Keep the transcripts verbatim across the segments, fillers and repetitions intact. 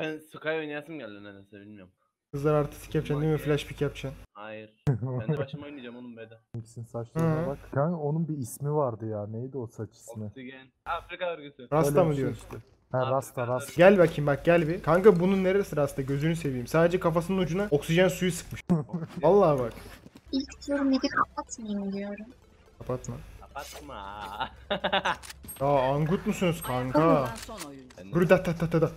Ben Sky oynayasım geldi nedense, bilmiyorum. Kızlar artistik yapacaksın değil mi? Flash pick yapacaksın. Hayır. Ben de başıma oynayacağım onun B'de. Mix'in saçlarına bak. Kanka onun bir ismi vardı ya. Neydi o saç ismi? Oksigen. Afrika örgüsü. Rasta mı diyorsun? Işte. He Rasta Rasta. Gel bakayım bak gel bir. Kanka bunun neresi Rasta? Gözünü seveyim. Sadece kafasının ucuna oksijen suyu sıkmış. Vallahi bak. İlk tur midi kapatmayayım diyorum. Kapatma. Kapatma. Ya angut musunuz kanka? Burada ta ta ta ta.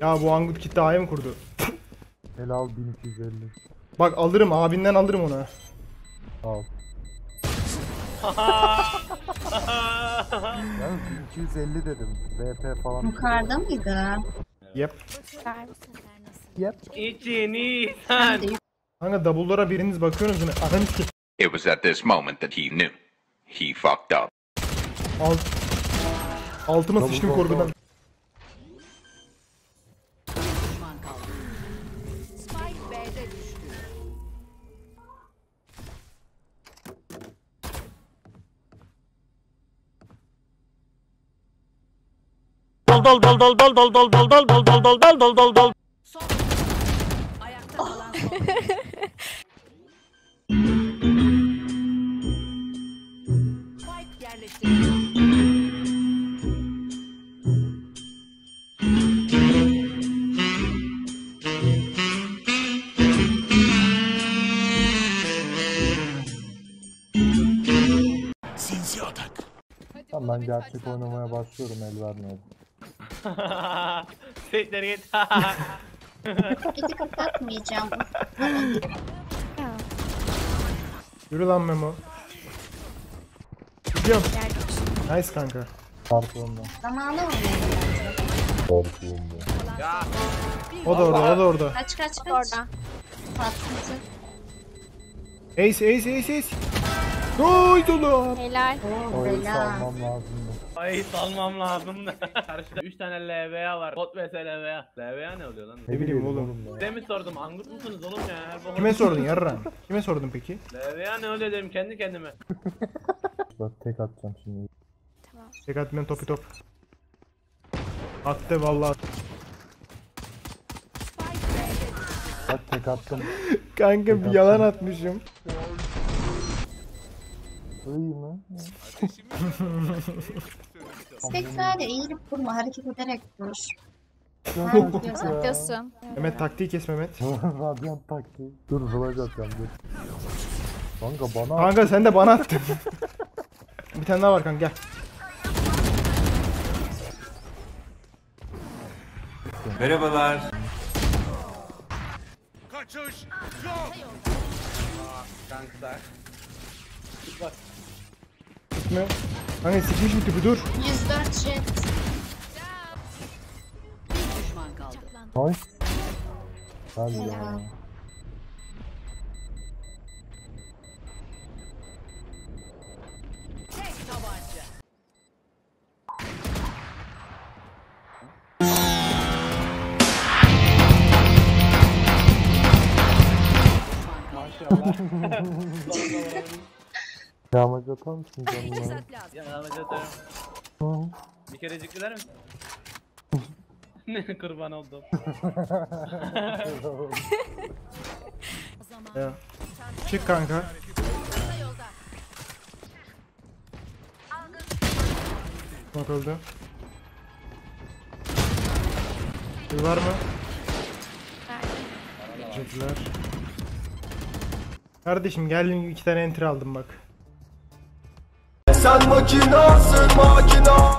Ya bu angut kitle A'ya mı kurdu? Helal bin iki yüz elli. Bak alırım abinden, alırım onu. Al. Yani bin iki yüz elli dedim. B P falan. Yukarıda mıydı? Yep. Yep. İçini sen. Kanka double'lara biriniz bakıyorsunuz mu? Adam ki. It was at this moment that he knew. He fucked up. Alt. Altıma sıçtım korkudan. Dol dol dol dol dol dol dol dol dol dol dol dol dol dol. Son ayakta kalan son. Spike yerleştirildi. Sinsi atak. Tamam ben gerçek oynamaya başlıyorum, el vermiyorum. Seyitleri git. Gidi kapatmayacağım. Yürü lan Memo. Gidiyorum. Nice kanka. Kartolunda. Zamanı mı? Kartolunda. O da orada, o da orada. Kaç kaç kaç. Orada. Patlıcı. Ace ace ace ace. Oy dolu. Helal. Oh, helal. Ay salmam lazım da. Karşıda üç tane L V A var. Bot vs L V A. L V A ne oluyor lan? Ne bileyim oğlum. Size mi sordum? Angut musunuz oğlum ya? Kime sordun yarram? Kime sordun peki? L V A ne oluyor dedim kendi kendime. Bak tek atacağım şimdi. Tamam. Tek atmayan topi top. Attı vallahi. Bak tek attım. Kanka tek bir attım. Yalan atmışım. İyi mi? Spekler de eğilip durma, hareket ederek dur. Radyasın. Mehmet taktiği kes Mehmet. Radyant taktiği. Dur vuracağım dur. Kanka bana at. Kanka sen de bana attın. Bir tane daha var kanka gel. Merhabalar. Kaçış yok. Kanka. Bak. Gitme. Hani sikmiş bir tipi dur. yüz dört jet. Bir düşman kaldı. Oy. Hadi ya. Tek tabanca. Maşallah. Yağmacı atar mısın canına? Yağmacı atarım. Bir kerecik diler misin? Ne kurban oldum. Ya. Çık kanka. Bak öldü. Bir var mı? Çocuklar. Kardeşim geldim iki tane enter aldım bak. Sen makinasın makina.